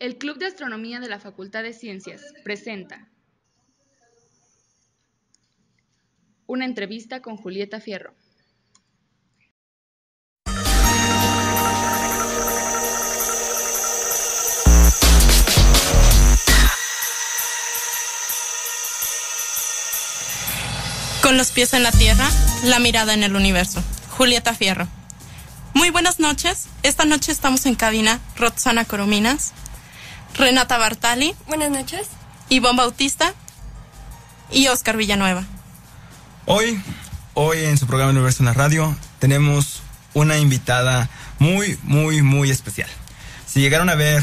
El Club de Astronomía de la Facultad de Ciencias presenta una entrevista con Julieta Fierro. Con los pies en la tierra, la mirada en el universo. Julieta Fierro. Muy buenas noches. Esta noche estamos en cabina Rosana Corominas, Renata Bartali. Buenas noches. Iván Bautista y Oscar Villanueva. Hoy en su programa Universo en la Radio tenemos una invitada muy especial. Si llegaron a ver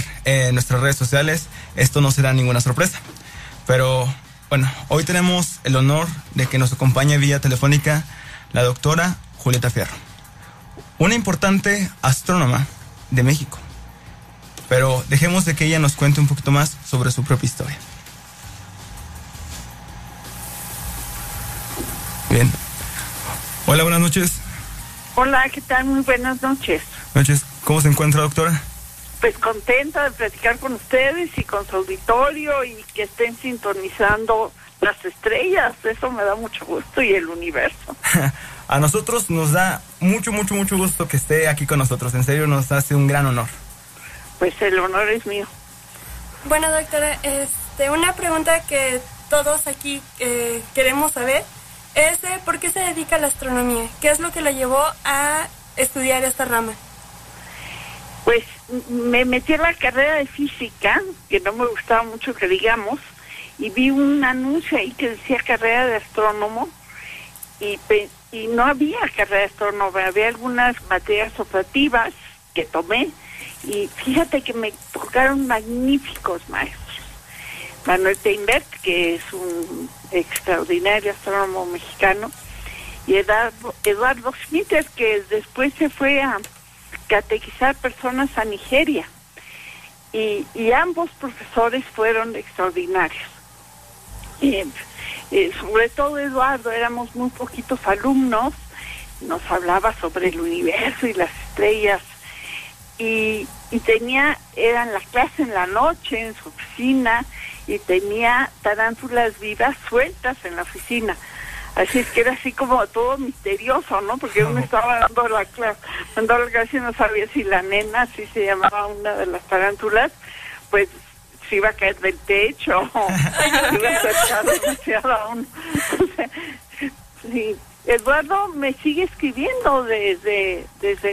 nuestras redes sociales, esto no será ninguna sorpresa. Pero bueno, hoy tenemos el honor de que nos acompañe vía telefónica la doctora Julieta Fierro, una importante astrónoma de México. Pero dejemos de que ella nos cuente un poquito más sobre su propia historia. Bien. Hola, buenas noches. Hola, ¿qué tal? Muy buenas noches. Noches. ¿Cómo se encuentra, doctora? Pues contenta de platicar con ustedes y con su auditorio y que estén sintonizando las estrellas. Eso me da mucho gusto y el universo. A nosotros nos da mucho gusto que esté aquí con nosotros. En serio, nos hace un gran honor. Pues el honor es mío. Bueno, doctora, una pregunta que todos aquí queremos saber es ¿por qué se dedica a la astronomía? ¿Qué es lo que la llevó a estudiar esta rama? Pues me metí en la carrera de física, que no me gustaba mucho que digamos, y vi un anuncio ahí que decía carrera de astrónomo, y no había carrera de astrónomo, había algunas materias optativas que tomé, y fíjate que me tocaron magníficos maestros. Manuel Peimbert, que es un extraordinario astrónomo mexicano, y Eduardo Schmitter, que después se fue a catequizar personas a Nigeria. Y ambos profesores fueron extraordinarios. Sobre todo Eduardo, éramos muy poquitos alumnos, nos hablaba sobre el universo y las estrellas, y tenía, eran la clase en la noche, en su oficina, y tenía tarántulas vivas sueltas en la oficina. Así es que era así como todo misterioso, ¿no? Porque uno estaba dando la clase y no sabía si la nena, así se llamaba una de las tarántulas, pues se iba a caer del techo, o se iba a acercar demasiado a uno. O sea, sí. Eduardo me sigue escribiendo desde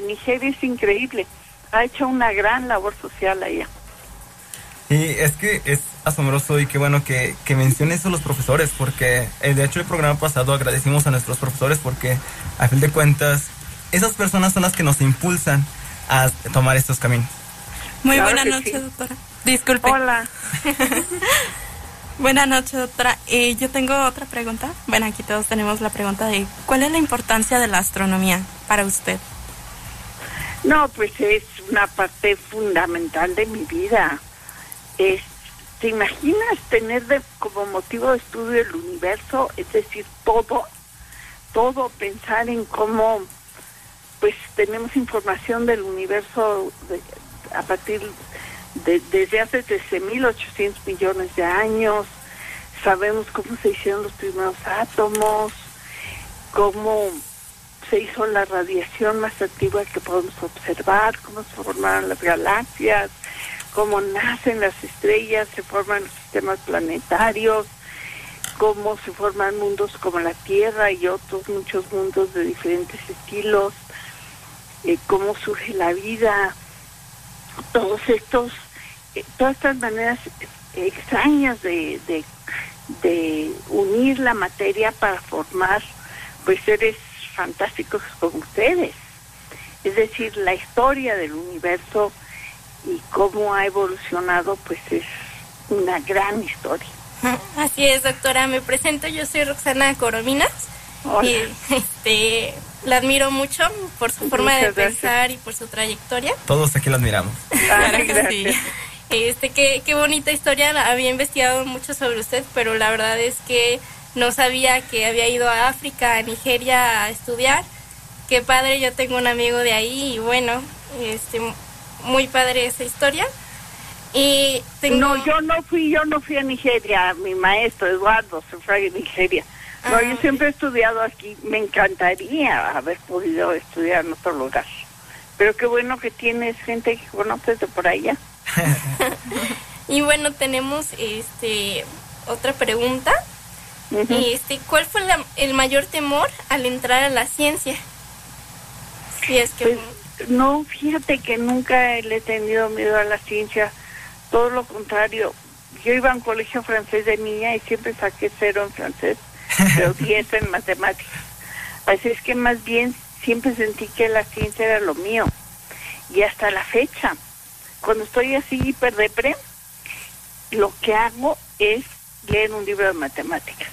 Nigeria, es increíble. Ha hecho una gran labor social allá. Y es que es asombroso y qué bueno que mencionen eso los profesores, porque de hecho el programa pasado agradecimos a nuestros profesores porque a fin de cuentas esas personas son las que nos impulsan a tomar estos caminos. Muy claro, buenas noches, sí, doctora. Disculpe. Hola. Buenas noches, doctora. Yo tengo otra pregunta. Bueno, aquí todos tenemos la pregunta de ¿cuál es la importancia de la astronomía para usted? No, pues es una parte fundamental de mi vida. ¿Te imaginas tener como motivo de estudio el universo? Es decir, todo pensar en cómo pues tenemos información del universo a partir desde hace 13.800 millones de años. Sabemos cómo se hicieron los primeros átomos, cómo se hizo la radiación más antigua que podemos observar, cómo se formaron las galaxias, cómo nacen las estrellas, se forman los sistemas planetarios, cómo se forman mundos como la Tierra y otros muchos mundos de diferentes estilos, cómo surge la vida, todas estas maneras extrañas de unir la materia para formar pues seres fantásticos como ustedes. Es decir, la historia del universo y cómo ha evolucionado, pues es una gran historia. Así es, doctora. Me presento, yo soy Rosana Corominas. Hola. Y la admiro mucho por su forma de pensar y por su trayectoria. Todos aquí la admiramos. Claro que sí. Qué bonita historia. Había investigado mucho sobre usted, pero la verdad es que no sabía que había ido a África, a Nigeria, a estudiar. Qué padre, yo tengo un amigo de ahí y bueno, muy padre esa historia. No, yo no fui a Nigeria, mi maestro Eduardo se fue a Nigeria. No, yo siempre he estudiado aquí, me encantaría haber podido estudiar en otro lugar. Pero qué bueno que tienes gente que conoces de por allá. Y bueno, tenemos otra pregunta. Uh-huh. ¿Cuál fue el mayor temor al entrar a la ciencia? Si es que... Pues, no, fíjate que nunca le he tenido miedo a la ciencia. Todo lo contrario. Yo iba a un colegio francés de niña y siempre saqué 0 en francés, pero 10 en matemáticas. Así es que más bien siempre sentí que la ciencia era lo mío. Y hasta la fecha, cuando estoy así hiperdepre, lo que hago es leer un libro de matemáticas.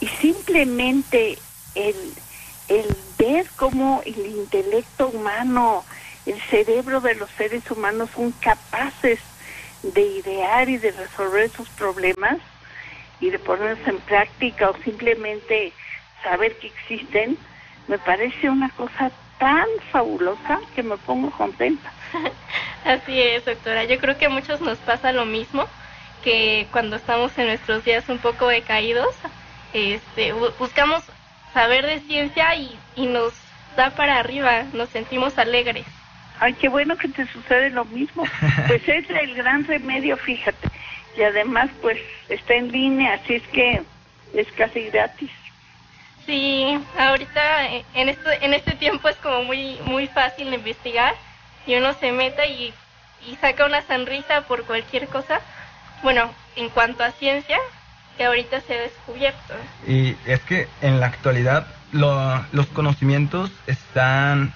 Y simplemente el ver cómo el intelecto humano, el cerebro de los seres humanos son capaces de idear y de resolver sus problemas y de ponerlos en práctica o simplemente saber que existen, me parece una cosa tan fabulosa que me pongo contenta. Así es, doctora. Yo creo que a muchos nos pasa lo mismo, que cuando estamos en nuestros días un poco decaídos, buscamos saber de ciencia y nos da para arriba, nos sentimos alegres. Ay, qué bueno que te sucede lo mismo. Pues es el gran remedio, fíjate. Y además, pues, está en línea, así es que es casi gratis. Sí, ahorita en este tiempo es como muy fácil investigar y uno se mete y saca una sonrisa por cualquier cosa. Bueno, en cuanto a ciencia, que ahorita se ha descubierto. Y es que en la actualidad los conocimientos están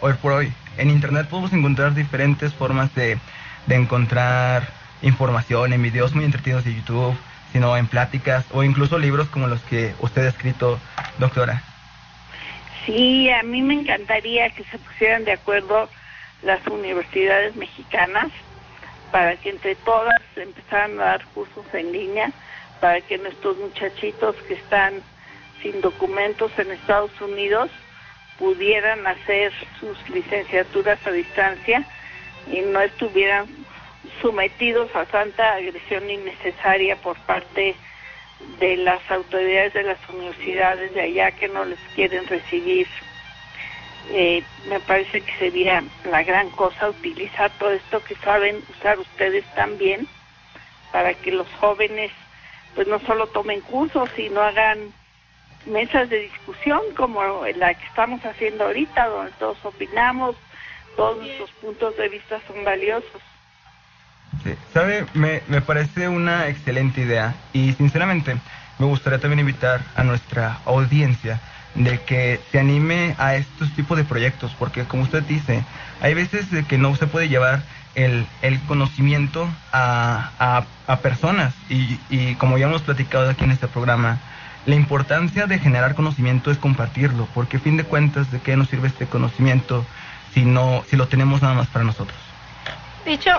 hoy por hoy. En internet podemos encontrar diferentes formas de encontrar información en videos muy entretenidos de YouTube, sino en pláticas o incluso libros como los que usted ha escrito, doctora. Sí, a mí me encantaría que se pusieran de acuerdo las universidades mexicanas para que entre todas empezaran a dar cursos en línea, para que nuestros muchachitos que están sin documentos en Estados Unidos pudieran hacer sus licenciaturas a distancia y no estuvieran sometidos a tanta agresión innecesaria por parte de las autoridades de las universidades de allá que no les quieren recibir. Me parece que sería la gran cosa utilizar todo esto que saben usar ustedes también para que los jóvenes pues no solo tomen cursos, sino hagan mesas de discusión como la que estamos haciendo ahorita, donde todos opinamos, todos nuestros puntos de vista son valiosos. Sí, ¿sabe? Me parece una excelente idea y sinceramente me gustaría también invitar a nuestra audiencia de que se anime a estos tipos de proyectos, porque como usted dice, hay veces de que no se puede llevar el conocimiento a personas y como ya hemos platicado aquí en este programa, la importancia de generar conocimiento es compartirlo, porque a fin de cuentas, ¿de qué nos sirve este conocimiento si lo tenemos nada más para nosotros? De hecho,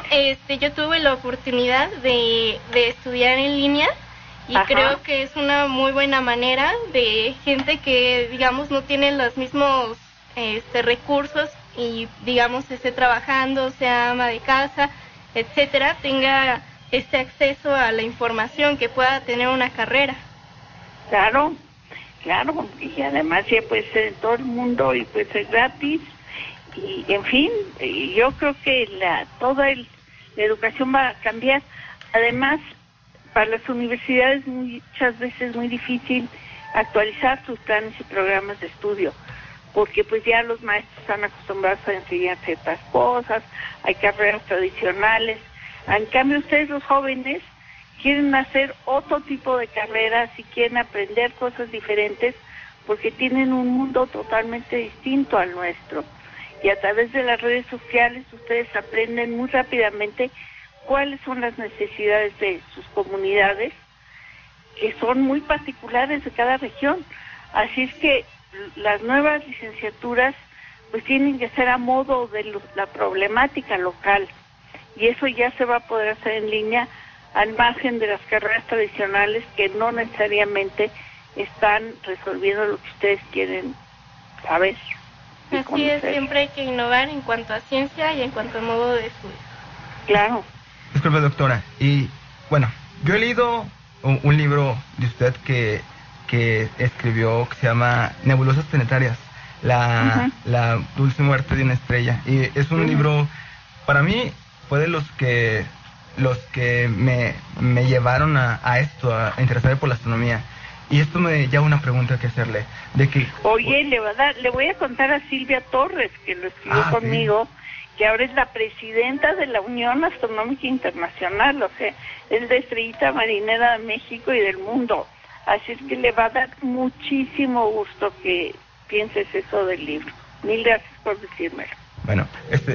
yo tuve la oportunidad de estudiar en línea y ajá, creo que es una muy buena manera de gente que, digamos, no tiene los mismos recursos y, digamos, esté trabajando, sea ama de casa, etcétera, tenga este acceso a la información, que pueda tener una carrera. Claro, claro, y además ya puede ser en todo el mundo y puede ser gratis y en fin, yo creo que toda la educación va a cambiar. Además, para las universidades muchas veces es muy difícil actualizar sus planes y programas de estudio, porque pues ya los maestros están acostumbrados a enseñar ciertas cosas, hay carreras tradicionales. En cambio, ustedes los jóvenes quieren hacer otro tipo de carreras y quieren aprender cosas diferentes porque tienen un mundo totalmente distinto al nuestro. Y a través de las redes sociales ustedes aprenden muy rápidamente cuáles son las necesidades de sus comunidades, que son muy particulares de cada región. Así es que las nuevas licenciaturas pues tienen que ser a modo de la problemática local. Y eso ya se va a poder hacer en línea, al margen de las carreras tradicionales que no necesariamente están resolviendo lo que ustedes quieren saber. Así es, siempre hay que innovar en cuanto a ciencia y en cuanto a modo de estudio. Claro, Disculpe, doctora. Y bueno, yo he leído un libro de usted que escribió que se llama Nebulosas Planetarias, la dulce muerte de una estrella. Y es un libro, para mí, fue de los que me llevaron a esto, a interesarme por la astronomía. Y esto me lleva una pregunta que hacerle. De que, oye, le voy a contar a Silvia Torres, que lo escribió conmigo, que ahora es la presidenta de la Unión Astronómica Internacional, o sea, es la estrellita marinera de México y del mundo. Así es que le va a dar muchísimo gusto que pienses eso del libro. Mil gracias por decírmelo. Bueno,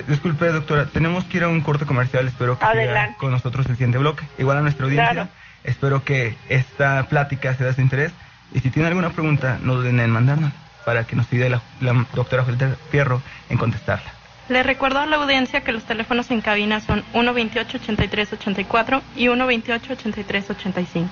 disculpe, doctora, tenemos que ir a un corte comercial, espero que siga con nosotros el siguiente bloque. Igual a nuestra audiencia, espero que esta plática sea de su interés. Y si tiene alguna pregunta, no duden en mandarnos para que nos ayude la doctora Julieta Fierro en contestarla. Le recuerdo a la audiencia que los teléfonos en cabina son 128-8384 y 128-8385.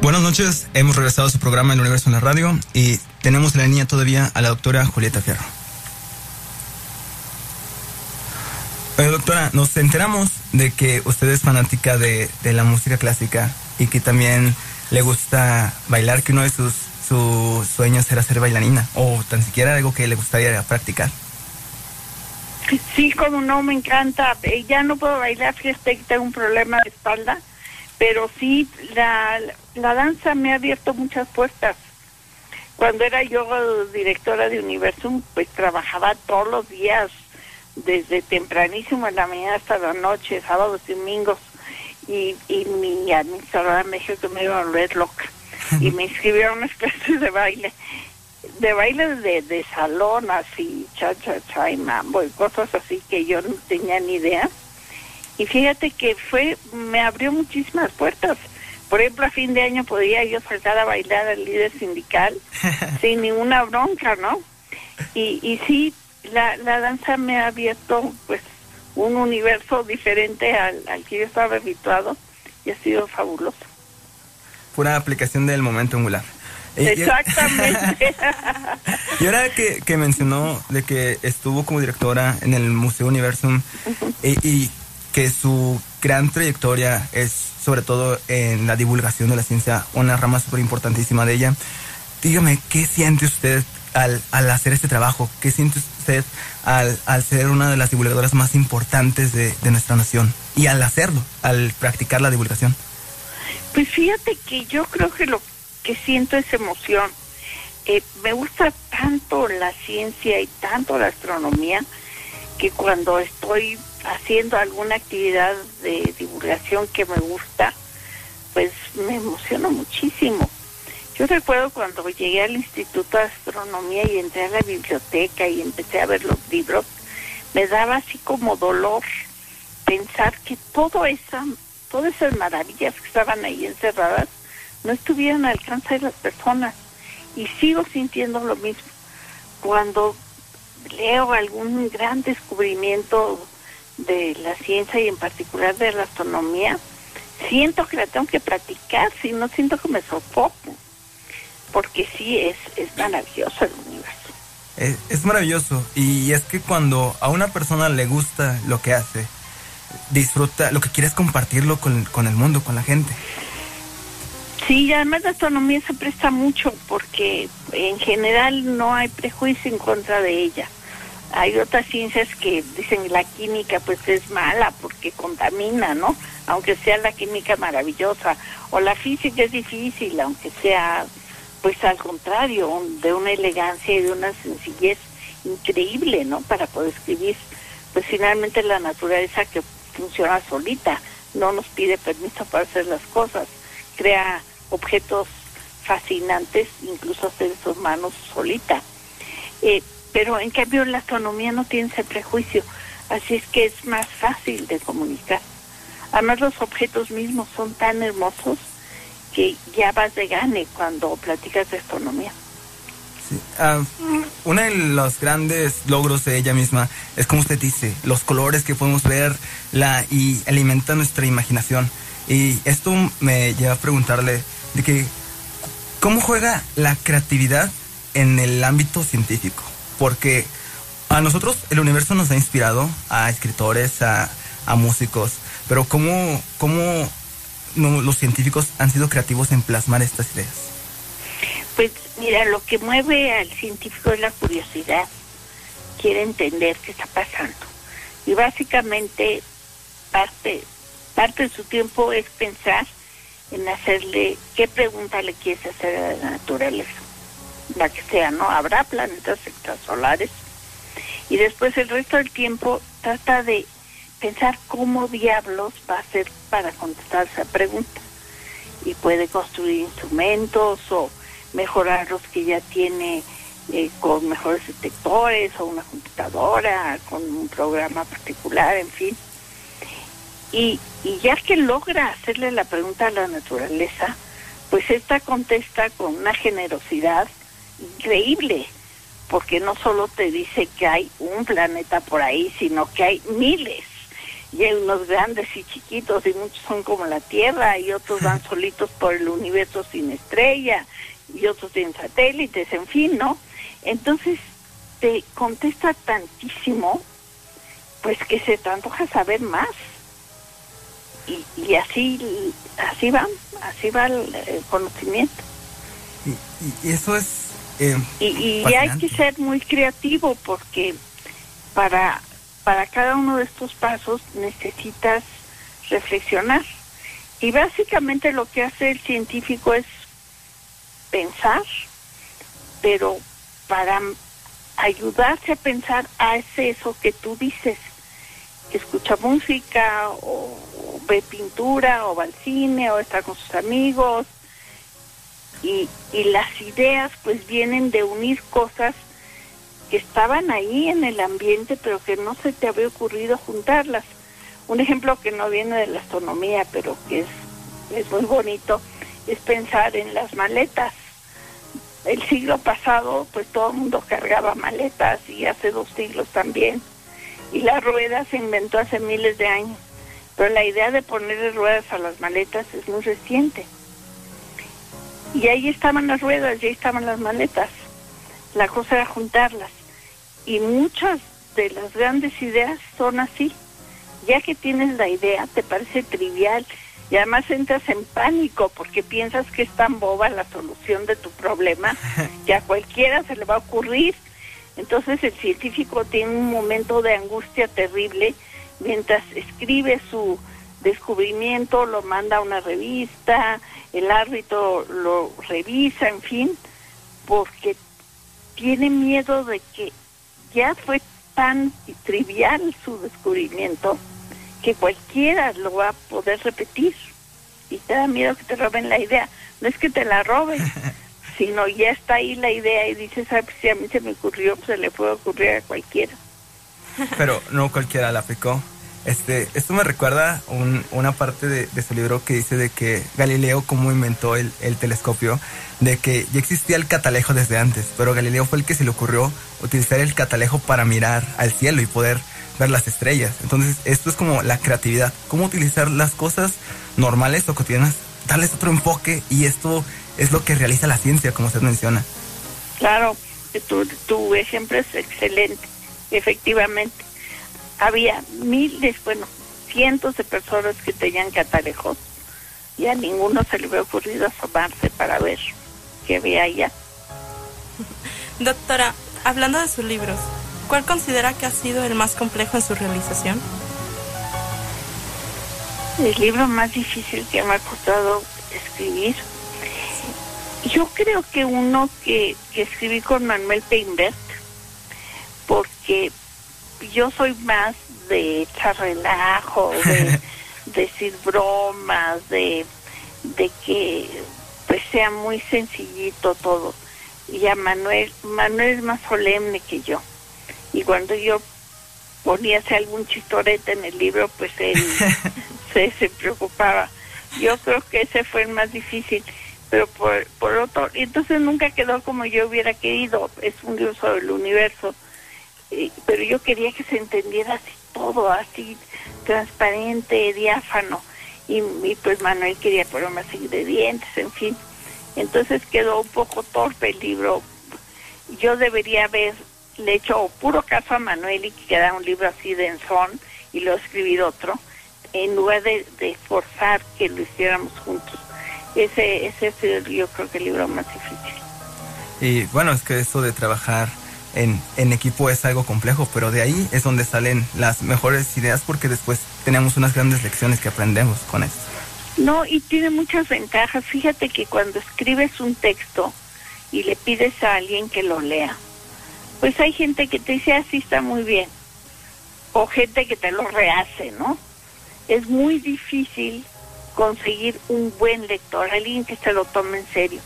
Buenas noches, hemos regresado a su programa El Universo en la Radio y tenemos en la línea todavía a la doctora Julieta Fierro. Doctora, nos enteramos de que usted es fanática de la música clásica y que también le gusta bailar, que uno de sus sueños era ser bailarina o tan siquiera algo que le gustaría practicar. Sí, como no, me encanta. Ya no puedo bailar, fíjate que tengo un problema de espalda, pero sí la danza me ha abierto muchas puertas. Cuando era yo directora de Universum, pues trabajaba todos los días, desde tempranísimo en la mañana hasta la noche, sábados y domingos, y mi administradora me dijo que me iba a volver loca, y me inscribieron a unas clases de baile de salón, así, cha-cha-cha y mambo, y cosas así que yo no tenía ni idea, y fíjate que me abrió muchísimas puertas. Por ejemplo, a fin de año podía yo saltar a bailar al líder sindical sin ninguna bronca, ¿no? Y sí, la danza me ha abierto pues un universo diferente al que yo estaba habituado y ha sido fabuloso. Pura aplicación del momento angular. Exactamente. Y ahora que mencionó de que estuvo como directora en el Museo Universum y que su gran trayectoria es sobre todo en la divulgación de la ciencia, una rama súper importantísima de ella. Dígame, ¿qué siente usted al hacer este trabajo? ¿Qué siente usted al ser una de las divulgadoras más importantes de nuestra nación? Y al hacerlo, al practicar la divulgación. Pues fíjate que yo creo que lo que siento es emoción. Me gusta tanto la ciencia y tanto la astronomía que cuando estoy haciendo alguna actividad de divulgación que me gusta, pues me emociono muchísimo. Yo recuerdo cuando llegué al Instituto de Astronomía y entré a la biblioteca y empecé a ver los libros, me daba así como dolor pensar que todas esas maravillas que estaban ahí encerradas no estuvieran al alcance de las personas. Y sigo sintiendo lo mismo. Cuando leo algún gran descubrimiento de la ciencia y en particular de la astronomía, siento que la tengo que practicar, si no siento que me sofoco, porque sí es maravilloso el universo. Es maravilloso, y es que cuando a una persona le gusta lo que hace, disfruta, lo que quiere es compartirlo con el mundo, con la gente. Sí, y además la astronomía se presta mucho, porque en general no hay prejuicio en contra de ella. Hay otras ciencias que dicen la química pues es mala porque contamina, ¿no? Aunque sea la química maravillosa. O la física es difícil, aunque sea pues al contrario, de una elegancia y de una sencillez increíble, ¿no? Para poder escribir, pues finalmente la naturaleza que funciona solita, no nos pide permiso para hacer las cosas, crea objetos fascinantes, incluso seres humanos solita. Pero en cambio la astronomía no tiene ese prejuicio, así es que es más fácil de comunicar. Además los objetos mismos son tan hermosos que ya vas de gane cuando platicas de astronomía. Sí. Uno de los grandes logros de ella misma es, como usted dice, los colores que podemos ver y alimenta nuestra imaginación. Y esto me lleva a preguntarle de que ¿cómo juega la creatividad en el ámbito científico? Porque a nosotros el universo nos ha inspirado a escritores, a músicos, pero ¿cómo los científicos han sido creativos en plasmar estas ideas? Pues mira, lo que mueve al científico es la curiosidad, quiere entender qué está pasando. Y básicamente parte de su tiempo es pensar en hacerle, qué pregunta le quieres hacer a la naturaleza, la que sea, ¿no? Habrá planetas extrasolares. Y después el resto del tiempo trata de pensar cómo diablos va a hacer para contestar esa pregunta. Y puede construir instrumentos o mejorar los que ya tiene con mejores detectores o una computadora, con un programa particular, en fin. Y ya que logra hacerle la pregunta a la naturaleza, pues esta contesta con una generosidad increíble, porque no solo te dice que hay un planeta por ahí, sino que hay miles, y hay unos grandes y chiquitos, y muchos son como la Tierra, y otros van solitos por el universo sin estrella, y otros tienen satélites, en fin, ¿no? Entonces te contesta tantísimo, pues que se te antoja saber más. Y así va el conocimiento. Y eso es y hay que ser muy creativo, porque para cada uno de estos pasos necesitas reflexionar. Y básicamente lo que hace el científico es pensar, pero para ayudarse a pensar hace eso que tú dices. Escucha música o ve pintura o va al cine o está con sus amigos, y las ideas pues vienen de unir cosas que estaban ahí en el ambiente pero que no se te había ocurrido juntarlas. Un ejemplo que no viene de la astronomía pero que es muy bonito es pensar en las maletas. El siglo pasado pues todo el mundo cargaba maletas, y hace 2 siglos también. Y la rueda se inventó hace miles de años, pero la idea de ponerle ruedas a las maletas es muy reciente. Y ahí estaban las ruedas, y ahí estaban las maletas. La cosa era juntarlas. Y muchas de las grandes ideas son así. Ya que tienes la idea, te parece trivial, y además entras en pánico porque piensas que es tan boba la solución de tu problema que a cualquiera se le va a ocurrir. Entonces el científico tiene un momento de angustia terrible mientras escribe su descubrimiento, lo manda a una revista, el árbitro lo revisa, en fin, porque tiene miedo de que ya fue tan trivial su descubrimiento que cualquiera lo va a poder repetir, y te da miedo que te roben la idea. No es que te la roben, sino ya está ahí la idea y dices, ah, pues si a mí se me ocurrió, pues se le puede ocurrir a cualquiera. Pero no cualquiera la aplicó. Esto me recuerda una parte de su libro que dice de que Galileo, como inventó el telescopio, de que ya existía el catalejo desde antes, pero Galileo fue el que se le ocurrió utilizar el catalejo para mirar al cielo y poder ver las estrellas. Entonces, esto es como la creatividad, cómo utilizar las cosas normales o cotidianas, darles otro enfoque, y esto es lo que realiza la ciencia, como usted menciona. Claro, tu ejemplo es excelente, efectivamente. Había cientos de personas que tenían catalejos, y a ninguno se le había ocurrido asomarse para ver qué había allá. Doctora, hablando de sus libros, ¿Cuál considera que ha sido el más complejo en su realización? El libro más difícil que me ha costado escribir. Yo creo que uno que escribí con Manuel Peimbert, porque yo soy más de echar relajo, de decir bromas, de que pues sea muy sencillito todo. Y a Manuel es más solemne que yo. Y cuando yo ponía algún chistorete en el libro, pues él se preocupaba. Yo creo que ese fue el más difícil. Pero por otro, entonces nunca quedó como yo hubiera querido. Es un libro sobre el universo. Pero yo quería que se entendiera así todo, así transparente, diáfano. Y pues Manuel quería ponerme más ingredientes, en fin. Entonces quedó un poco torpe el libro. Yo debería haberle hecho puro caso a Manuel y que quedara un libro así densón y luego escribir otro, en lugar de forzar que lo hiciéramos juntos. Ese es, yo creo, que el libro más difícil. Y bueno, es que esto de trabajar en equipo es algo complejo, pero de ahí es donde salen las mejores ideas, porque después tenemos unas grandes lecciones que aprendemos con esto. No, y tiene muchas ventajas. Fíjate que cuando escribes un texto y le pides a alguien que lo lea, pues hay gente que te dice, así está muy bien, o gente que te lo rehace, ¿no? Es muy difícil conseguir un buen lector, alguien que se lo tome en serio.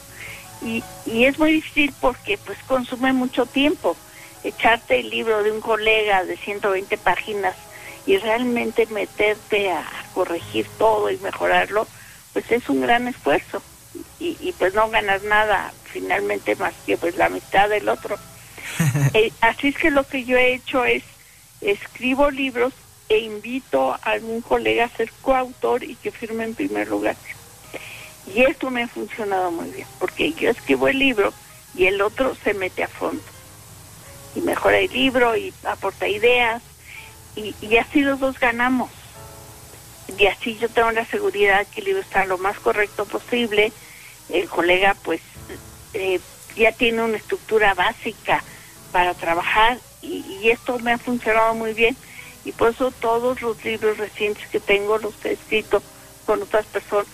Y es muy difícil porque pues consume mucho tiempo. Echarte el libro de un colega de 120 páginas y realmente meterte a corregir todo y mejorarlo, pues es un gran esfuerzo. Y pues no ganas nada finalmente más que pues la mitad del otro. Así es que lo que yo he hecho es, escribo libros e invito a algún colega a ser coautor y que firme en primer lugar. Y esto me ha funcionado muy bien, porque yo escribo el libro y el otro se mete a fondo. Y mejora el libro y aporta ideas. Y así los dos ganamos. Y así yo tengo la seguridad que el libro está lo más correcto posible. El colega pues ya tiene una estructura básica para trabajar, y esto me ha funcionado muy bien. Y por eso todos los libros recientes que tengo los he escrito con otras personas.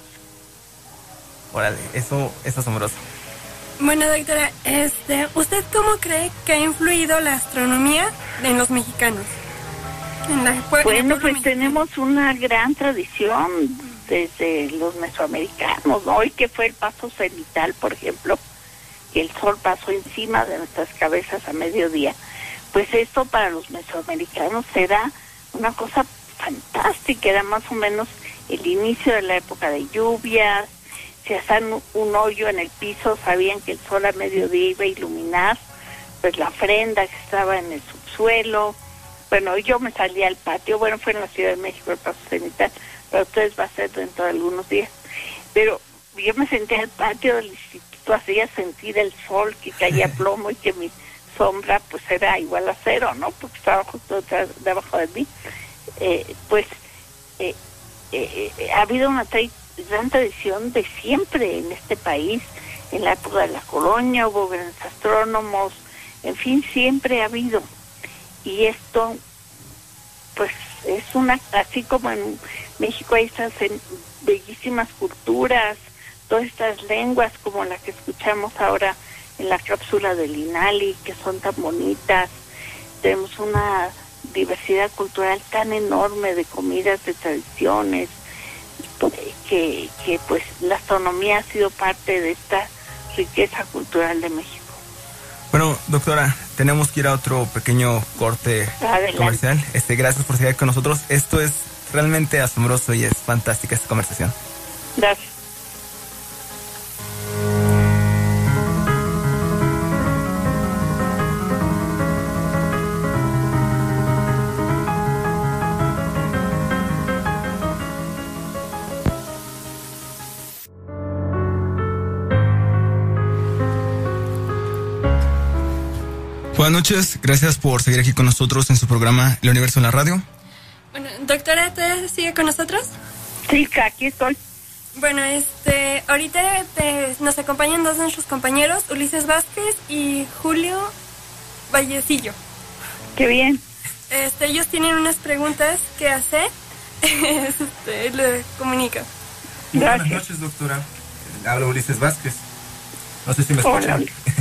Órale, eso es asombroso. Bueno, doctora, ¿usted cómo cree que ha influido la astronomía en los mexicanos? Bueno, pues tenemos una gran tradición desde los mesoamericanos, ¿no? Hoy que fue el paso cenital, por ejemplo, que el sol pasó encima de nuestras cabezas a mediodía. Pues esto para los mesoamericanos era una cosa fantástica, era más o menos el inicio de la época de lluvias. Si hacían un hoyo en el piso, sabían que el sol a mediodía iba a iluminar pues la ofrenda que estaba en el subsuelo. Bueno, yo me salí al patio, bueno, fue en la Ciudad de México el paso cenital, pero ustedes va a ser dentro de algunos días. Pero yo me senté al patio del instituto, hacía sentir el sol que caía plomo y que mi sombra pues era igual a cero, ¿no? Porque estaba justo debajo de mí. Ha habido una gran tradición de siempre en este país. En la época de la colonia hubo grandes astrónomos, en fin, siempre ha habido. Y esto, pues, es una, así como en México hay estas bellísimas culturas, todas estas lenguas como la que escuchamos ahora en la cápsula del Inali, que son tan bonitas. Tenemos una diversidad cultural tan enorme de comidas, de tradiciones, que pues la astronomía ha sido parte de esta riqueza cultural de México. Bueno, doctora, tenemos que ir a otro pequeño corte comercial. Gracias por seguir con nosotros. Esto es realmente asombroso y es fantástica esta conversación. Gracias. Buenas noches, gracias por seguir aquí con nosotros en su programa El Universo en la Radio. Bueno, doctora, ¿te sigue con nosotros? Sí, aquí estoy. Bueno, ahorita nos acompañan dos de nuestros compañeros, Ulises Vázquez y Julio Vallecillo. Qué bien. Ellos tienen unas preguntas que hacer, les comunico. Buenas noches, doctora. Habla Ulises Vázquez. No sé si me escuchan. Hola, Ulises.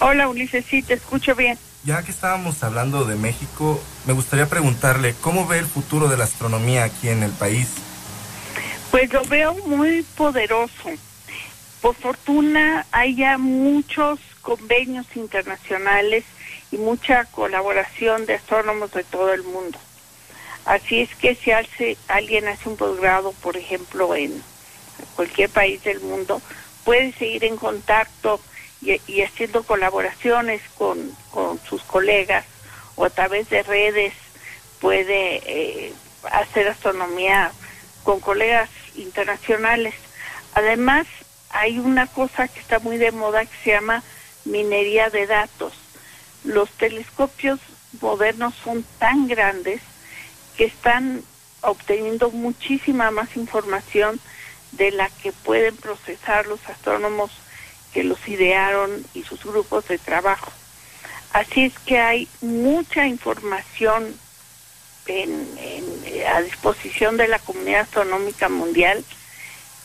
Hola, Ulises, sí, te escucho bien. Ya que estábamos hablando de México, me gustaría preguntarle, ¿cómo ve el futuro de la astronomía aquí en el país? Pues lo veo muy poderoso. Por fortuna hay ya muchos convenios internacionales y mucha colaboración de astrónomos de todo el mundo. Así es que si alguien hace un posgrado, por ejemplo, en cualquier país del mundo, puede seguir en contacto y haciendo colaboraciones con sus colegas, o a través de redes puede hacer astronomía con colegas internacionales. Además, hay una cosa que está muy de moda que se llama minería de datos. Los telescopios modernos son tan grandes que están obteniendo muchísima más información de la que pueden procesar los astrónomos que los idearon y sus grupos de trabajo. Así es que hay mucha información a disposición de la comunidad astronómica mundial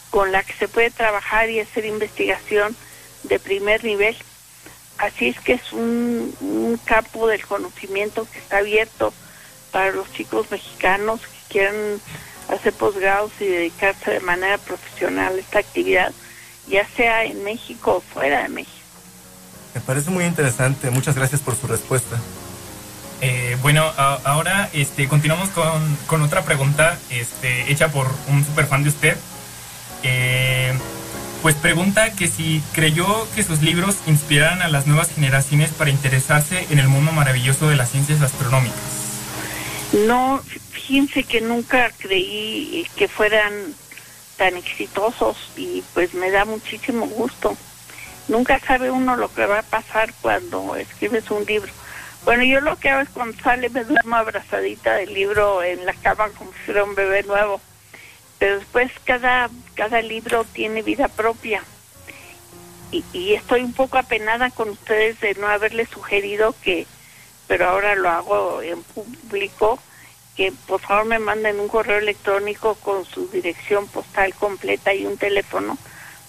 con la que se puede trabajar y hacer investigación de primer nivel. Así es que es un campo del conocimiento que está abierto para los chicos mexicanos que quieran hacer posgrados y dedicarse de manera profesional a esta actividad, ya sea en México o fuera de México. Me parece muy interesante. Muchas gracias por su respuesta. Bueno, ahora continuamos con otra pregunta hecha por un superfan de usted. Pues pregunta que si creyó que sus libros inspiraran a las nuevas generaciones para interesarse en el mundo maravilloso de las ciencias astronómicas. No, fíjense que nunca creí que fueran tan exitosos y pues me da muchísimo gusto. Nunca sabe uno lo que va a pasar cuando escribes un libro. Bueno, yo lo que hago es cuando sale me duermo abrazadita del libro en la cama como si fuera un bebé nuevo. Pero después cada libro tiene vida propia. Y estoy un poco apenada con ustedes de no haberles sugerido que, pero ahora lo hago en público, que por favor me manden un correo electrónico con su dirección postal completa y un teléfono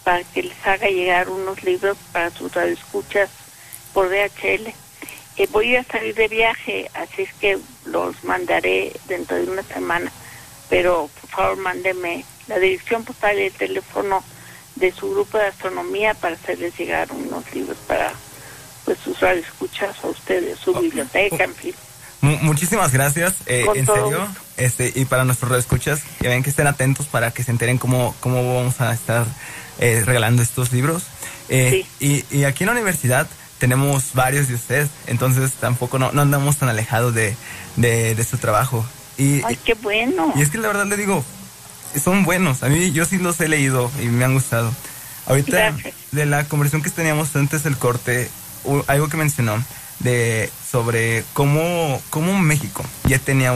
para que les haga llegar unos libros para sus radioescuchas por DHL. Voy a salir de viaje, así es que los mandaré dentro de una semana, pero por favor mándenme la dirección postal y el teléfono de su grupo de astronomía para hacerles llegar unos libros para pues sus radioescuchas, a ustedes, su biblioteca, en fin. Muchísimas gracias, en serio, y para nuestros radioescuchas, ya ven que estén atentos para que se enteren cómo vamos a estar regalando estos libros, sí. y aquí en la universidad tenemos varios de ustedes, entonces tampoco no andamos tan alejados de su trabajo. Ay, qué bueno. Y es que la verdad le digo, son buenos, a mí yo sí los he leído y me han gustado. Ahorita, gracias. De la conversación que teníamos antes del corte, algo que mencionó, sobre cómo México ya tenía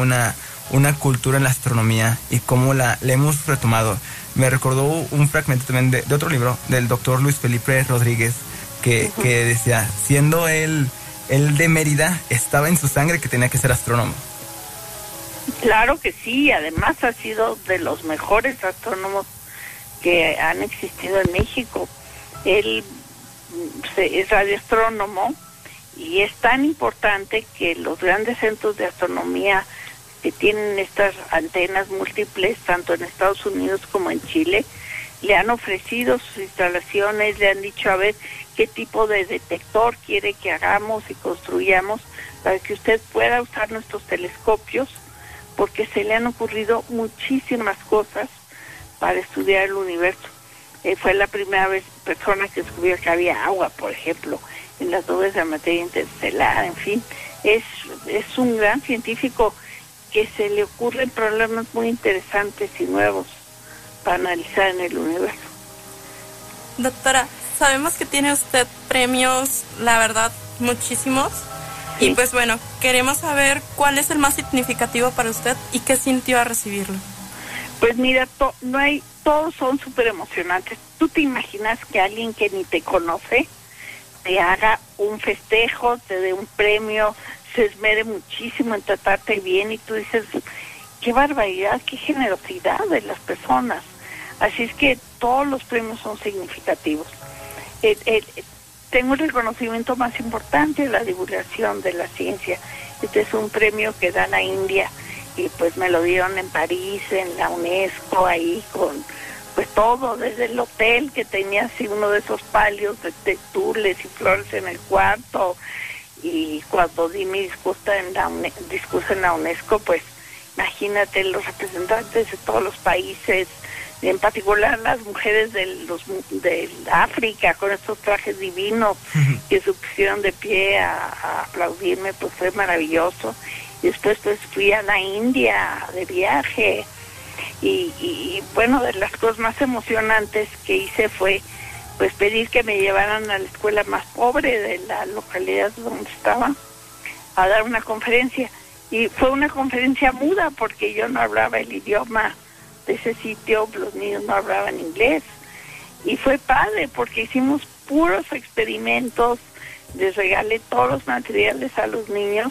una cultura en la astronomía y cómo la hemos retomado. Me recordó un fragmento también de otro libro del doctor Luis Felipe Rodríguez que decía, siendo él de Mérida, estaba en su sangre que tenía que ser astrónomo. Claro que sí, además ha sido de los mejores astrónomos que han existido en México. Él es radioastrónomo y es tan importante que los grandes centros de astronomía que tienen estas antenas múltiples, tanto en Estados Unidos como en Chile, le han ofrecido sus instalaciones, le han dicho a ver qué tipo de detector quiere que hagamos y construyamos para que usted pueda usar nuestros telescopios, porque se le han ocurrido muchísimas cosas para estudiar el universo. Fue la primera persona que descubrió que había agua, por ejemplo, en las nubes de la materia interestelar, en fin. Es un gran científico que se le ocurren problemas muy interesantes y nuevos para analizar en el universo. Doctora, sabemos que tiene usted premios, la verdad, muchísimos. Sí. Y pues bueno, queremos saber cuál es el más significativo para usted y qué sintió al recibirlo. Pues mira, todos son súper emocionantes. ¿Tú te imaginas que alguien que ni te conoce te haga un festejo, te dé un premio, se esmere muchísimo en tratarte bien, y tú dices, qué barbaridad, qué generosidad de las personas. Así es que todos los premios son significativos. Tengo el reconocimiento más importante de la divulgación de la ciencia. Este es un premio que dan a India, y pues me lo dieron en París, en la UNESCO, ahí con pues todo, desde el hotel que tenía así uno de esos palios de tules y flores en el cuarto, y cuando di mi discurso en la UNESCO, pues imagínate los representantes de todos los países, en particular las mujeres de África con estos trajes divinos que se pusieron de pie a aplaudirme, pues fue maravilloso. Y después pues fui a la India de viaje, y bueno, de las cosas más emocionantes que hice fue pues pedir que me llevaran a la escuela más pobre de la localidad donde estaba a dar una conferencia, y fue una conferencia muda porque yo no hablaba el idioma de ese sitio, los niños no hablaban inglés, y fue padre porque hicimos puros experimentos, les regalé todos los materiales a los niños,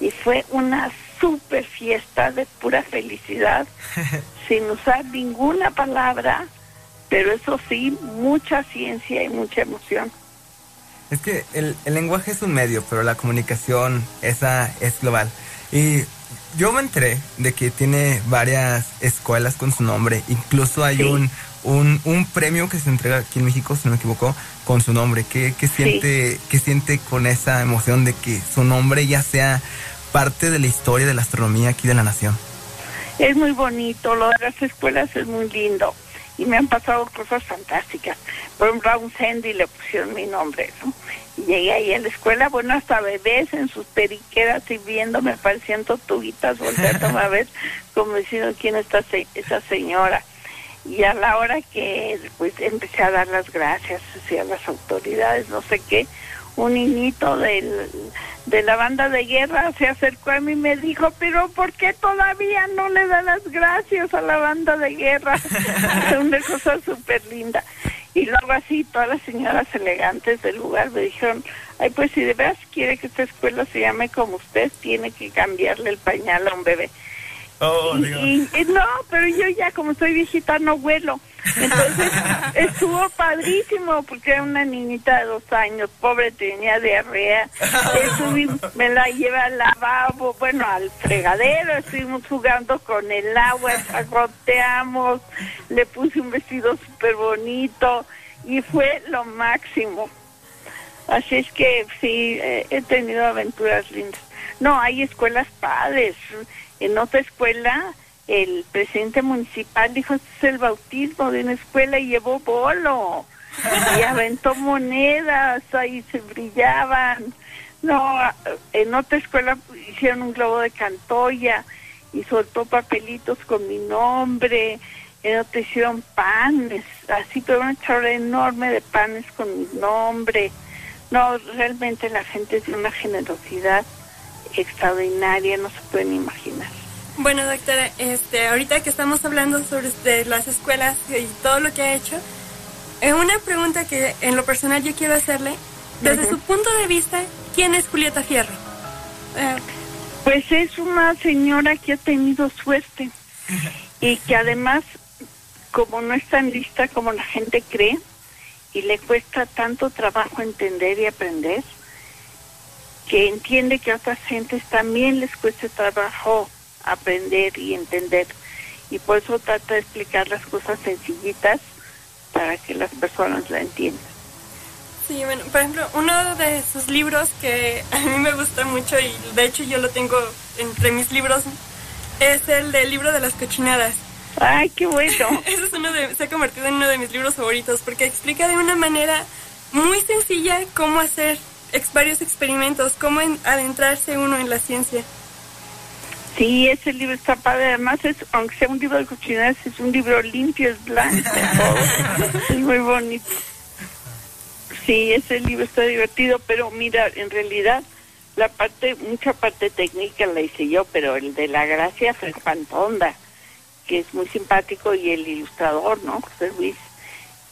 y fue una súper fiesta de pura felicidad, sin usar ninguna palabra, pero eso sí, mucha ciencia y mucha emoción. Es que el lenguaje es un medio, pero la comunicación, esa es global. Y yo me enteré de que tiene varias escuelas con su nombre, incluso hay un premio que se entrega aquí en México, si no me equivoco, con su nombre. ¿Qué siente con esa emoción de que su nombre ya sea parte de la historia de la astronomía aquí de la nación? Es muy bonito, lo de las escuelas es muy lindo, y me han pasado cosas fantásticas. Por ejemplo, a un Sandy le pusieron mi nombre, ¿no? Y llegué ahí a la escuela, bueno, hasta bebés en sus periqueras y viéndome, parecían tortuguitas, volteándome a ver, como diciendo, ¿quién es esa señora? Y a la hora que pues empecé a dar las gracias a las autoridades, no sé qué, un niñito de la banda de guerra se acercó a mí y me dijo, pero ¿por qué todavía no le da las gracias a la banda de guerra? Una cosa súper linda. Y luego así todas las señoras elegantes del lugar me dijeron, ay, pues si de veras quiere que esta escuela se llame como usted, tiene que cambiarle el pañal a un bebé. Oh, no, pero yo ya como soy viejita no vuelo. Entonces estuvo padrísimo porque era una niñita de 2 años, pobre, tenía diarrea. Me la llevé al lavabo, bueno, al fregadero, estuvimos jugando con el agua, chacoteamos, le puse un vestido súper bonito y fue lo máximo. Así es que sí, he tenido aventuras lindas. No, hay escuelas padres. En otra escuela, el presidente municipal dijo, este es el bautismo de una escuela, y llevó bolo, y aventó monedas, ahí se brillaban. No, en otra escuela hicieron un globo de Cantoya, y soltó papelitos con mi nombre. En otra hicieron panes, así, pero una charla enorme de panes con mi nombre. No, realmente la gente es de una generosidad extraordinaria, no se pueden imaginar. Bueno, doctora, ahorita que estamos hablando sobre las escuelas y todo lo que ha hecho, una pregunta que en lo personal yo quiero hacerle, desde su punto de vista, ¿quién es Julieta Fierro? Pues es una señora que ha tenido suerte y que además, como no es tan lista como la gente cree y le cuesta tanto trabajo entender y aprender, que entiende que a otras gentes también les cuesta trabajo aprender y entender, y por eso trata de explicar las cosas sencillitas para que las personas la entiendan. Sí, bueno, por ejemplo, uno de sus libros que a mí me gusta mucho, y de hecho yo lo tengo entre mis libros, es el del libro de las cochinadas. ¡Ay, qué bueno! Eso es se ha convertido en uno de mis libros favoritos, porque explica de una manera muy sencilla cómo hacer varios experimentos, cómo adentrarse uno en la ciencia. Sí, ese libro está padre, además aunque sea un libro de cochinadas, es un libro limpio, es blanco, es muy bonito. Sí, ese libro está divertido, pero mira, en realidad mucha parte técnica la hice yo, pero el de la gracia fue Pantonda, que es muy simpático, y el ilustrador, ¿no? José Luis,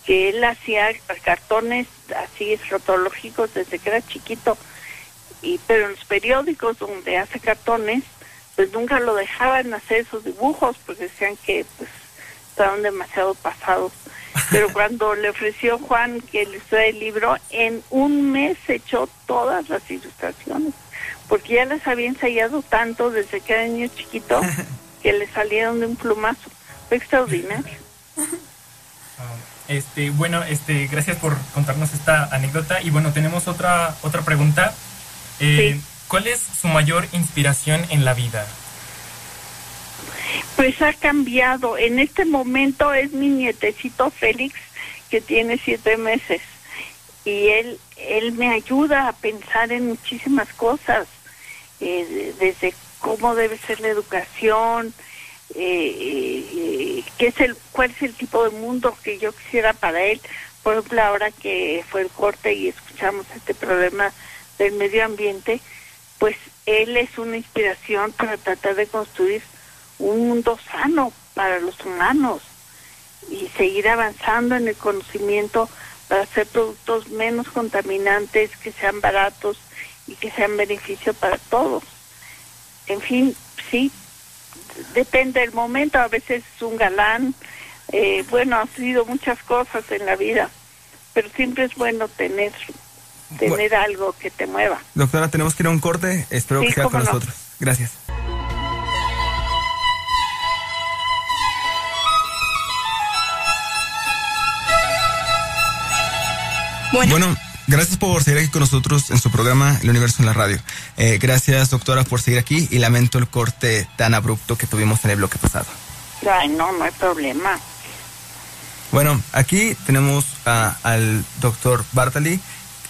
que él hacía cartones así escrotológicos desde que era chiquito, pero en los periódicos donde hace cartones, pues nunca lo dejaban hacer esos dibujos, porque decían que pues estaban demasiado pasados. Pero cuando le ofreció Juan que le hiciera el libro, en un mes echó todas las ilustraciones, porque ya las había ensayado tanto desde que era niño chiquito, que le salieron de un plumazo. Fue extraordinario. Bueno, gracias por contarnos esta anécdota. Y bueno, tenemos otra pregunta. Sí. ¿Cuál es su mayor inspiración en la vida? Pues ha cambiado. En este momento es mi nietecito Félix, que tiene 7 meses. Y él me ayuda a pensar en muchísimas cosas, desde cómo debe ser la educación, cuál es el tipo de mundo que yo quisiera para él. Por ejemplo, ahora que fue el corte y escuchamos este problema del medio ambiente, pues él es una inspiración para tratar de construir un mundo sano para los humanos y seguir avanzando en el conocimiento para hacer productos menos contaminantes, que sean baratos y que sean beneficio para todos. En fin, sí, depende del momento. A veces es un galán, bueno, han sido muchas cosas en la vida, pero siempre es bueno tener algo que te mueva. Doctora, tenemos que ir a un corte. Espero que sea con nosotros. Gracias. Bueno, gracias por seguir aquí con nosotros en su programa El Universo en la Radio. Gracias, doctora, por seguir aquí, y lamento el corte tan abrupto que tuvimos en el bloque pasado. Ay, no hay problema. Bueno, aquí tenemos al doctor Bartali,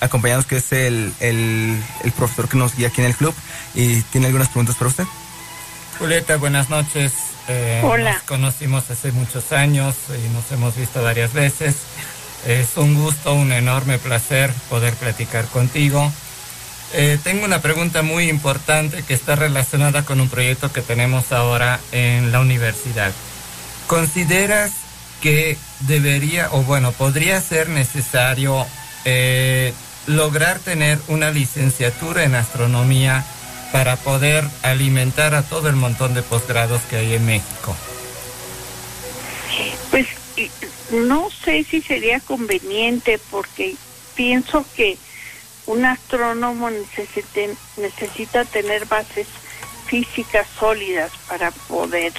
acompañados, que es el profesor que nos guía aquí en el club, y tiene algunas preguntas para usted. Julieta, buenas noches. Hola. Nos conocimos hace muchos años y nos hemos visto varias veces. Es un gusto, un enorme placer poder platicar contigo. Tengo una pregunta muy importante que está relacionada con un proyecto que tenemos ahora en la universidad. ¿Consideras que debería, o bueno, podría ser necesario lograr tener una licenciatura en astronomía para poder alimentar a todo el montón de posgrados que hay en México? Pues no sé si sería conveniente, porque pienso que un astrónomo necesita tener bases físicas sólidas para poder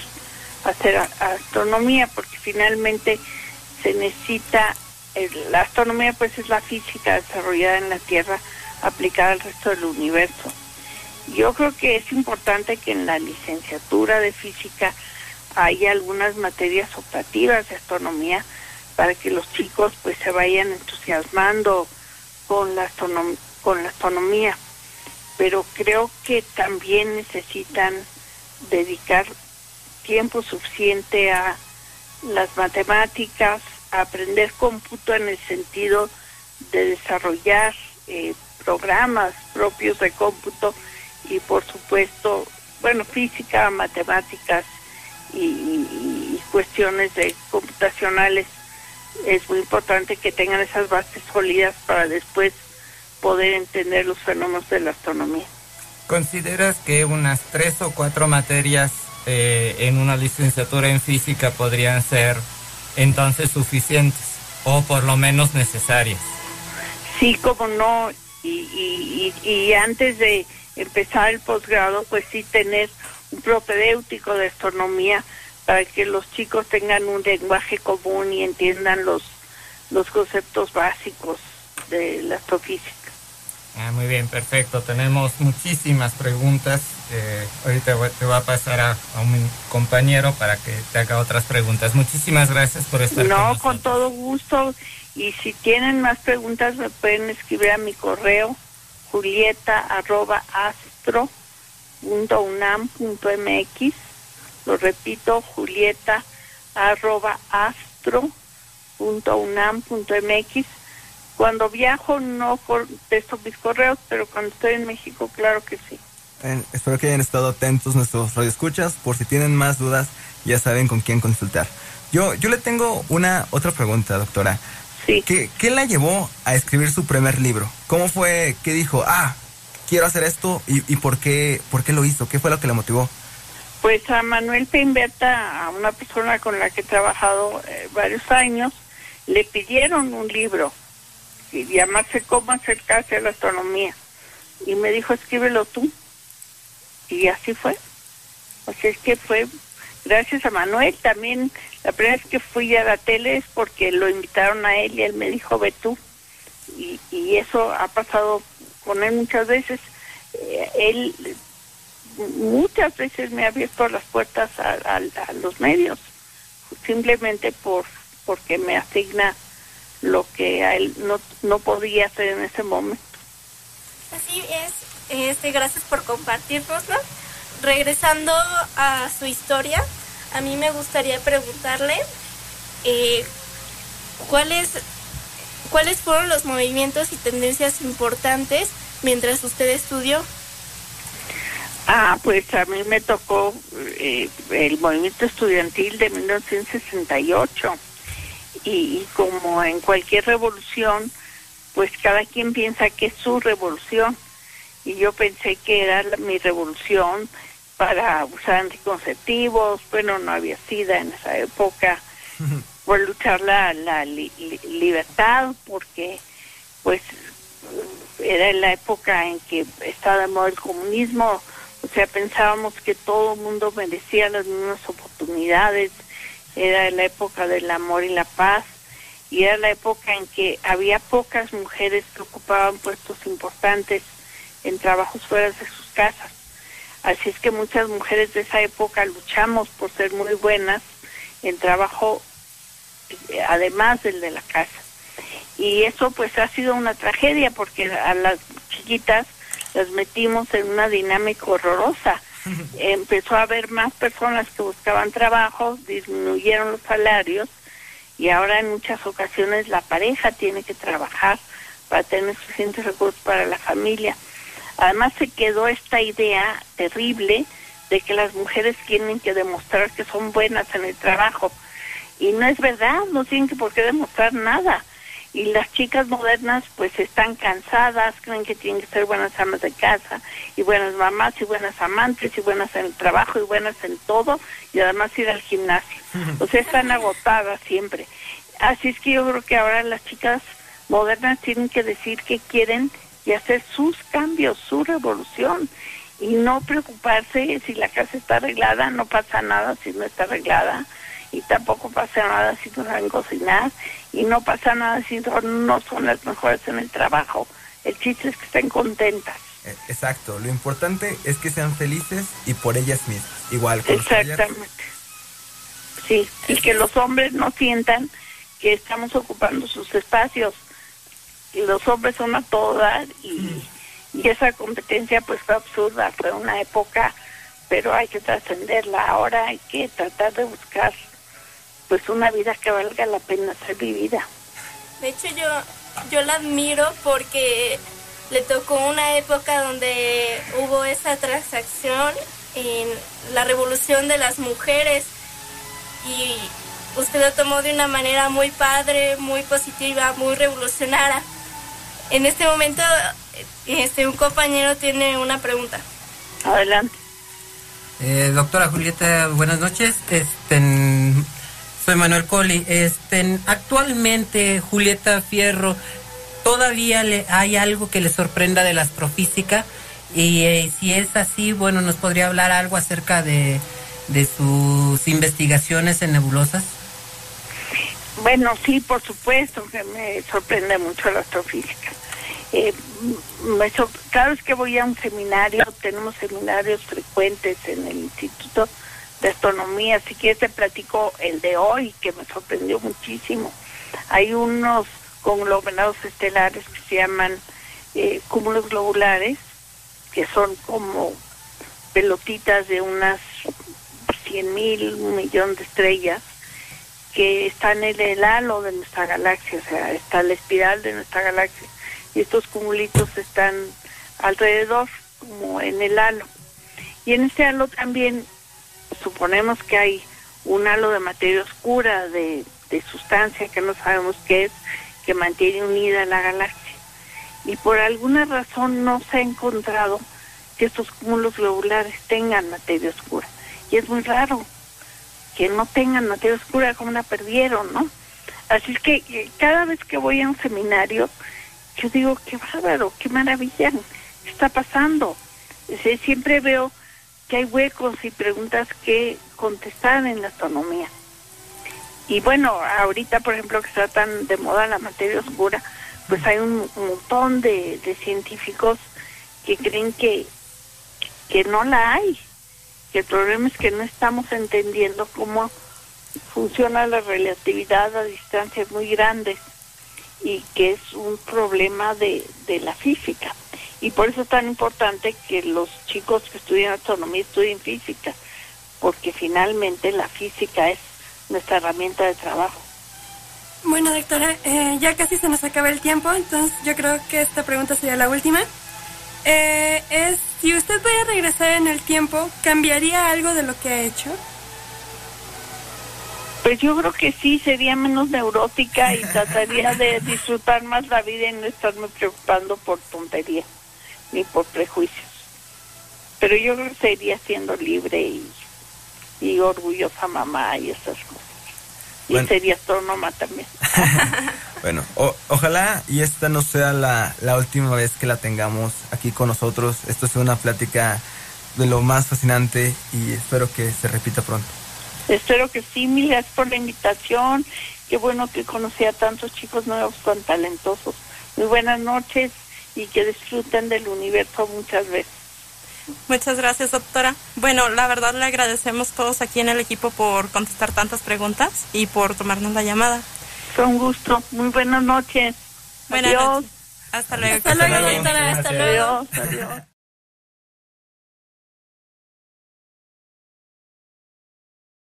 hacer astronomía, porque finalmente se necesita, la astronomía pues es la física desarrollada en la Tierra aplicada al resto del universo. Yo creo que es importante que en la licenciatura de física hay algunas materias optativas de astronomía para que los chicos pues se vayan entusiasmando con la astronomía, pero creo que también necesitan dedicar tiempo suficiente a las matemáticas, a aprender cómputo en el sentido de desarrollar programas propios de cómputo y, por supuesto, bueno, física, matemáticas y cuestiones de computacionales. Es muy importante que tengan esas bases sólidas para después poder entender los fenómenos de la astronomía. ¿Consideras que unas 3 o 4 materias en una licenciatura en física podrían ser entonces suficientes, o por lo menos necesarias? Sí, como no, y antes de empezar el posgrado, pues sí tener un propedéutico de astronomía para que los chicos tengan un lenguaje común y entiendan los conceptos básicos de la astrofísica. Muy bien, perfecto. Tenemos muchísimas preguntas. Ahorita te voy a pasar a un compañero para que te haga otras preguntas. Muchísimas gracias por estar con nosotros. No, con todo gusto. Y si tienen más preguntas, me pueden escribir a mi correo julieta@astro.unam.mx. Lo repito, julieta@astro.unam.mx. Cuando viajo no contesto mis correos, pero cuando estoy en México, claro que sí. Espero que hayan estado atentos nuestros radioescuchas. Por si tienen más dudas, ya saben con quién consultar. Yo le tengo otra pregunta, doctora. Sí. ¿Qué la llevó a escribir su primer libro? ¿Cómo fue que dijo, quiero hacer esto y por qué lo hizo? ¿Qué fue lo que le motivó? Pues a Manuel Peimbert, a una persona con la que he trabajado varios años, le pidieron un libro, y llamarse Cómo acercarse a la astronomía. Y me dijo, escríbelo tú. Y así fue. O sea, es que fue gracias a Manuel. También la primera vez que fui a la tele es porque lo invitaron a él y él me dijo, ve tú. Y eso ha pasado con él muchas veces. Él muchas veces me ha abierto las puertas a los medios, simplemente porque me asigna lo que a él no podía hacer en ese momento. Así es. Gracias por compartirnoslo. Regresando a su historia, a mí me gustaría preguntarle cuáles fueron los movimientos y tendencias importantes mientras usted estudió. Ah, pues a mí me tocó el movimiento estudiantil de 1968 y como en cualquier revolución, pues cada quien piensa que es su revolución. Y yo pensé que era mi revolución para usar anticonceptivos. Bueno, no había SIDA en esa época. Por luchar la libertad, porque pues era la época en que estaba de moda el comunismo. O sea, pensábamos que todo el mundo merecía las mismas oportunidades. Era la época del amor y la paz. Y era la época en que había pocas mujeres que ocupaban puestos importantes en trabajos fuera de sus casas. Así es que muchas mujeres de esa época luchamos por ser muy buenas en trabajo, además del de la casa. Y eso pues ha sido una tragedia, porque a las chiquitas las metimos en una dinámica horrorosa. Empezó a haber más personas que buscaban trabajo, disminuyeron los salarios, y ahora en muchas ocasiones la pareja tiene que trabajar para tener suficientes recursos para la familia. Además se quedó esta idea terrible de que las mujeres tienen que demostrar que son buenas en el trabajo. Y no es verdad, no tienen que por qué demostrar nada. Y las chicas modernas pues están cansadas, creen que tienen que ser buenas amas de casa, y buenas mamás, y buenas amantes, y buenas en el trabajo, y buenas en todo, y además ir al gimnasio. O sea, están agotadas siempre. Así es que yo creo que ahora las chicas modernas tienen que decir que quieren y hacer sus cambios, su revolución, y no preocuparse si la casa está arreglada. No pasa nada si no está arreglada, y tampoco pasa nada si no saben cocinar, y no pasa nada si no son las mejores en el trabajo. El chiste es que estén contentas. Exacto, lo importante es que sean felices y por ellas mismas, igual que exactamente. Sí, y que los hombres no sientan que estamos ocupando sus espacios. Los hombres son a todo dar y esa competencia pues fue absurda, fue una época, pero hay que trascenderla. Ahora hay que tratar de buscar pues una vida que valga la pena ser vivida. De hecho yo la admiro porque le tocó una época donde hubo esa transacción en la revolución de las mujeres, y usted lo tomó de una manera muy padre, muy positiva, muy revolucionaria. En este momento, un compañero tiene una pregunta. Adelante. Doctora Julieta, buenas noches. Soy Manuel Colli. Actualmente, Julieta Fierro, ¿todavía hay algo que le sorprenda de la astrofísica? Y si es así, bueno, ¿nos podría hablar algo acerca de sus investigaciones en nebulosas? Bueno, sí, por supuesto que me sorprende mucho la astrofísica. Claro, es que voy a un seminario, tenemos seminarios frecuentes en el Instituto de Astronomía. Si quieres te platico el de hoy, que me sorprendió muchísimo. Hay unos conglomerados estelares que se llaman cúmulos globulares, que son como pelotitas de unas 100,000, 1,000,000 de estrellas, que están en el halo de nuestra galaxia, o sea, está la espiral de nuestra galaxia, y estos cumulitos están alrededor, como en el halo. Y en este halo también suponemos que hay un halo de materia oscura, de sustancia que no sabemos qué es, que mantiene unida la galaxia. y por alguna razón no se ha encontrado que estos cúmulos globulares tengan materia oscura. Y es muy raro que no tengan materia oscura, como la perdieron, ¿no? Así es que cada vez que voy a un seminario, yo digo, qué bárbaro, qué maravilla, ¿qué está pasando? Siempre veo que hay huecos y preguntas que contestar en la astronomía. Y bueno, ahorita, por ejemplo, que está tan de moda la materia oscura, pues hay un montón de científicos que creen que no la hay, que el problema es que no estamos entendiendo cómo funciona la relatividad a distancias muy grandes y que es un problema de la física. Y por eso es tan importante que los chicos que estudian astronomía estudien física, porque finalmente la física es nuestra herramienta de trabajo. Bueno, doctora, ya casi se nos acaba el tiempo, entonces yo creo que esta pregunta sería la última. Es, si usted pudiera regresar en el tiempo, ¿cambiaría algo de lo que ha hecho? Pues yo creo que sí, sería menos neurótica y trataría de disfrutar más la vida y no estarme preocupando por tonterías ni por prejuicios. Pero yo creo que sería siendo libre y orgullosa mamá y esas cosas. Bueno. Y sería astrónoma también. Bueno, ojalá y esta no sea la última vez que la tengamos aquí con nosotros. Esto sea una plática de lo más fascinante y espero que se repita pronto. Espero que sí, mil gracias por la invitación. Qué bueno que conocí a tantos chicos nuevos tan talentosos. Muy buenas noches y que disfruten del universo muchas veces. Muchas gracias, doctora. Bueno, la verdad le agradecemos todos aquí en el equipo por contestar tantas preguntas y por tomarnos la llamada. Fue un gusto. Muy buenas noches. Buenas noches. Hasta luego. Hasta luego, doctora. Hasta luego. Adiós.